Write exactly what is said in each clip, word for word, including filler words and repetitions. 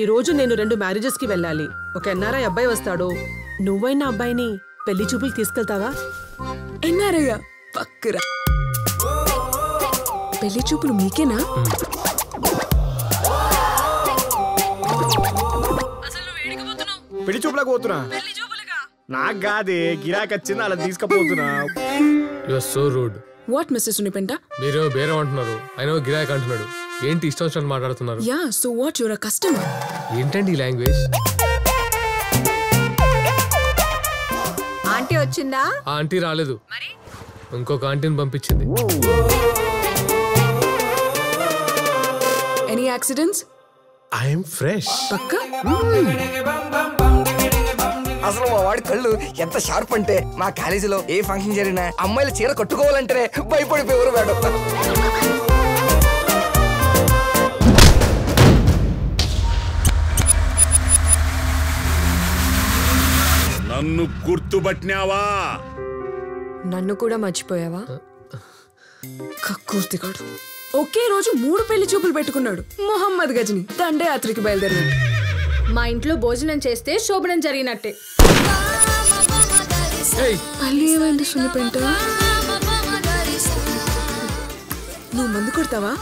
ఈ రోజు నేను రెండు మ్యారేజెస్ కి వెళ్ళాలి. ఒక ఎన్ఆర్ఐ అబ్బాయి వస్తాడు. నువ్వైనా అబ్బాయిని పెళ్లి చూపులు తీసుకెళ్తావా? ఎన్ఆర్ఐ పక్కరా. పెళ్లి చూపులు మీకేనా? అసలు వేడికపోతున్నావు. పెళ్లి చూపులకు పోతున్నా. పెళ్లి చూపులకా? నాకు గాదే గిరాకచ్చినా అలా తీసుకెపోతున్నా. You are so rude. What mister సునిపెంట? మీరు వేరే అంటున్నారు. ఐనో గిరాక అంటున్నాడు. ఏంటి ఇష్టం వచ్చినట్టు మాట్లాడుతున్నారు? Yeah so what you are a customer. ఏంటండి ఈ లాంగ్వేజ్? ఆంటీ వచ్చిందా? ఆంటీ రాలేదు. మరి ఇంకొక ఆంటీని పంపించింది. Any accidents? I am fresh. పక్కా? అసలు మా వాడి కళ్ళు ఎంత షార్ప్ అంటే మా కాలేజీలో ఏ ఫంక్షన్ జరిగినా అమ్మాయిలు చీర కట్టుకోవాలంటే భయపడిపోయారు మేడం. నన్ను గుర్తుపట్టినావా? నన్ను కూడా మర్చిపోయావా? కక్కుర్తిగాడు ఒకే రోజు మూడు పెళ్లి చూపులు పెట్టుకున్నాడు. మొహమ్మద్ గజని దండయాత్రికి బయలుదేరాడు. మా ఇంట్లో భోజనం చేస్తే శోభనం జరిగినట్టే. నువ్వు మందు కొడతావా?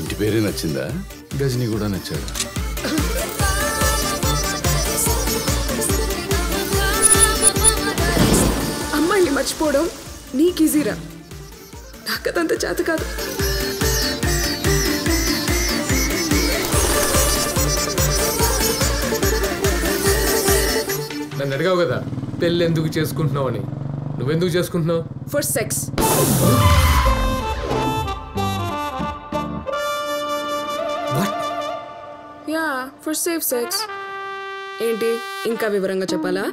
ఇంటి పేరే నచ్చిందా? గజని కూడా నచ్చాడు. అమ్మాయిని మర్చిపోవడం నీకీజీరా, నాకదంత చేత కాదు. నన్ను అడిగావు కదా పెళ్ళి ఎందుకు చేసుకుంటున్నావు అని. నువ్వెందుకు చేసుకుంటున్నావు? For sex. Yeah for safe sex. ఏంటి ఇంకా వివరంగా చెప్పాలా?